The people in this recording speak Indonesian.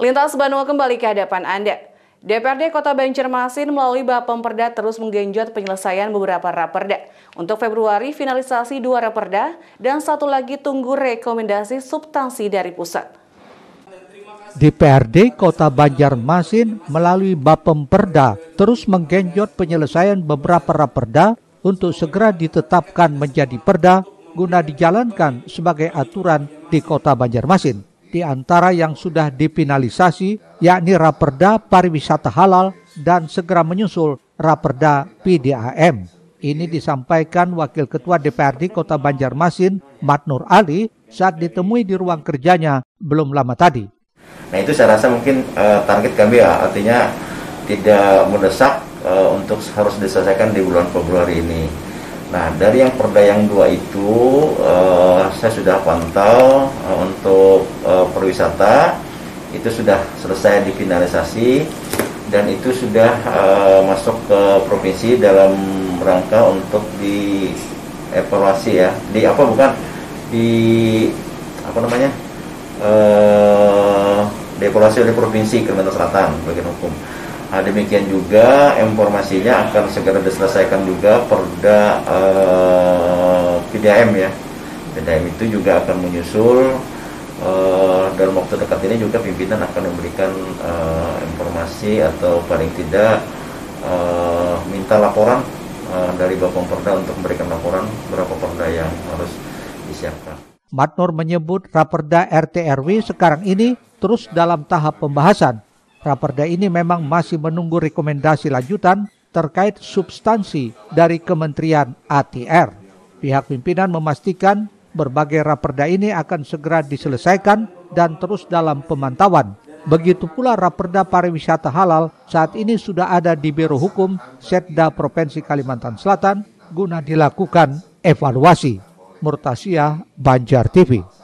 Lintas Banua kembali ke hadapan Anda. DPRD Kota Banjarmasin melalui Bapem Perda terus menggenjot penyelesaian beberapa raperda. Untuk Februari, finalisasi 2 raperda dan satu lagi tunggu rekomendasi substansi dari pusat. DPRD Kota Banjarmasin melalui Bapem Perda terus menggenjot penyelesaian beberapa raperda untuk segera ditetapkan menjadi perda guna dijalankan sebagai aturan di Kota Banjarmasin. Di antara yang sudah difinalisasi, yakni Raperda Pariwisata Halal dan segera menyusul Raperda PDAM. Ini disampaikan Wakil Ketua DPRD Kota Banjarmasin, Matnur Ali, saat ditemui di ruang kerjanya belum lama tadi. Nah, itu saya rasa mungkin target kami ya, artinya tidak mendesak untuk harus diselesaikan di bulan Februari ini. Nah, dari yang perda yang 2 itu saya sudah pantau untuk perwisata itu sudah selesai difinalisasi dan itu sudah masuk ke provinsi dalam rangka untuk dievaluasi ya, dievaluasi oleh provinsi Kalimantan Selatan bagian hukum. Nah, demikian juga informasinya akan segera diselesaikan juga perda PDAM ya. PDAM itu juga akan menyusul dalam waktu dekat ini juga pimpinan akan memberikan informasi atau paling tidak minta laporan dari Bapem Perda untuk memberikan laporan berapa perda yang harus disiapkan. Matnur menyebut Raperda RT/RW sekarang ini terus dalam tahap pembahasan. Raperda ini memang masih menunggu rekomendasi lanjutan terkait substansi dari Kementerian ATR. Pihak pimpinan memastikan berbagai raperda ini akan segera diselesaikan dan terus dalam pemantauan. Begitu pula Raperda Pariwisata Halal saat ini sudah ada di Biro Hukum Setda Provinsi Kalimantan Selatan guna dilakukan evaluasi. Murtasya, Banjar TV.